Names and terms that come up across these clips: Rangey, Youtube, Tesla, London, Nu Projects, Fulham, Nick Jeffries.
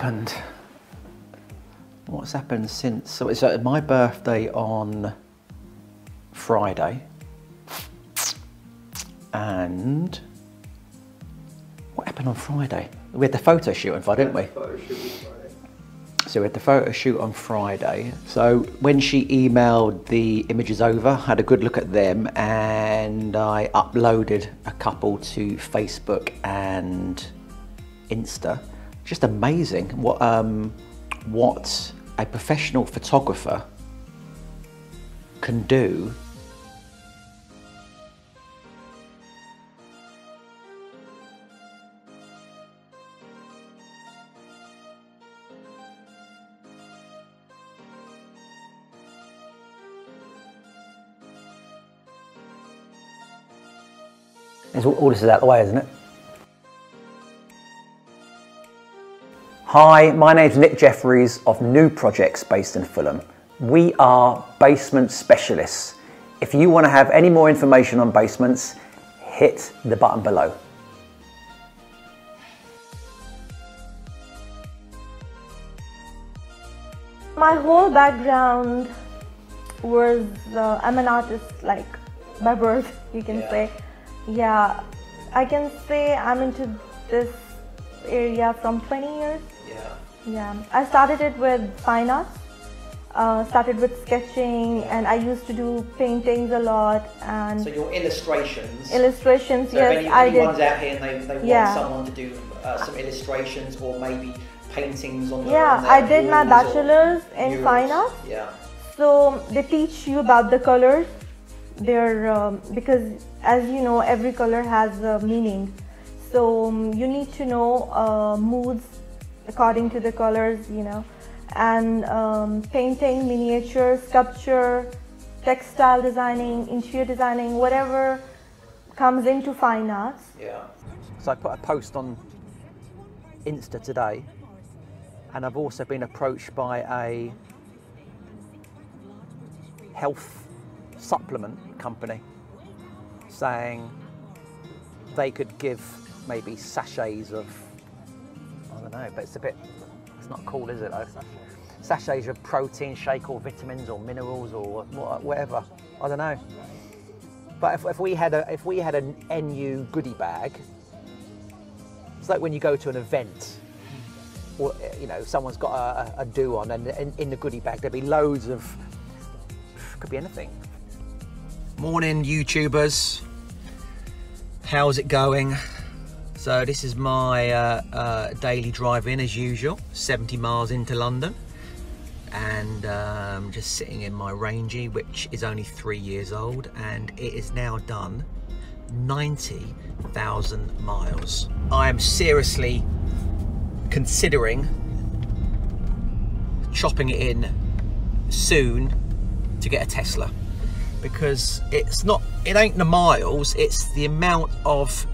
happened? What's happened since? So it's my birthday on Friday. And what happened on Friday? We had the photo shoot on Friday, didn't we? So we had the photo shoot on Friday. So when she emailed the images over, I had a good look at them and I uploaded a couple to Facebook and Insta. Just amazing what a professional photographer can do. All this is out the way, isn't it? Hi, my name's Nick Jeffries of New Projects based in Fulham. We are basement specialists. If you want to have any more information on basements, hit the button below. My whole background was, I'm an artist, like, by birth, you can say. Yeah, I can say I'm into this area from 20 years. Yeah. Yeah. I started it with fine arts, started with sketching, and I used to do paintings a lot. And so your illustrations. Illustrations, so yes, anyone's out here and they want someone to do some illustrations or maybe paintings on the I did my bachelor's in fine arts. Yeah. So they teach you about the colors. They're because as you know, every color has a meaning, so you need to know moods according to the colors, you know, and painting, miniature, sculpture, textile designing, interior designing, whatever comes into fine arts. Yeah. So I put a post on Insta today, and I've also been approached by a health supplement company saying they could give maybe sachets of, I don't know, but it's a bit, it's not cool, is it though? Sachets of protein shake or vitamins or minerals or whatever, I don't know. But if we had an NU goodie bag, it's like when you go to an event, or, you know, someone's got a do on, and in the goodie bag there'd be loads of, could be anything. Morning YouTubers, how's it going? So this is my daily drive in as usual, 70 miles into London, and just sitting in my Rangey, which is only 3 years old, and it is now done 90,000 miles. I am seriously considering chopping it in soon to get a Tesla, because it ain't the miles, it's the amount of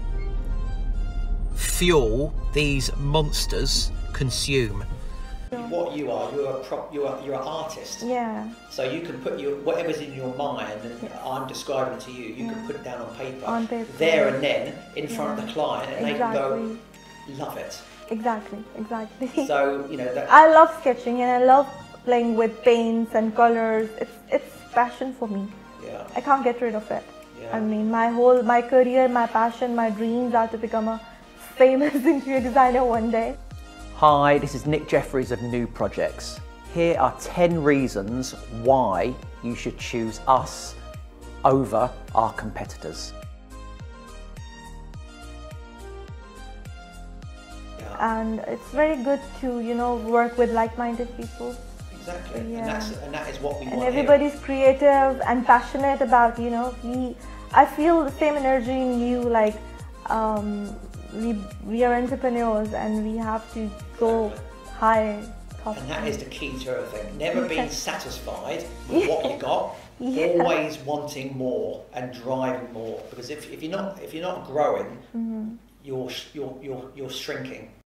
fuel these monsters consume. What you are, you're an artist. Yeah. So you can put your whatever's in your mind, and I'm describing to you, you can put it down on paper, there and then in front of the client, and they can go, love it. Exactly, exactly. So you know that I love sketching and I love playing with paints and colors. It's passion for me. Yeah. I can't get rid of it. Yeah. I mean, my career, my passion, my dreams are to become a famous interior designer one day. Hi, this is Nick Jeffries of New Projects. Here are 10 reasons why you should choose us over our competitors. Yeah. And it's very good to, you know, work with like-minded people. Exactly, yeah. and that is what we want. And everybody's creative and passionate about, you know, I feel the same energy in you, like, we are entrepreneurs and we have to go high. Possibly. And that is the key to everything, never being satisfied with what you got, always wanting more and driving more, because if you're not growing, you're shrinking.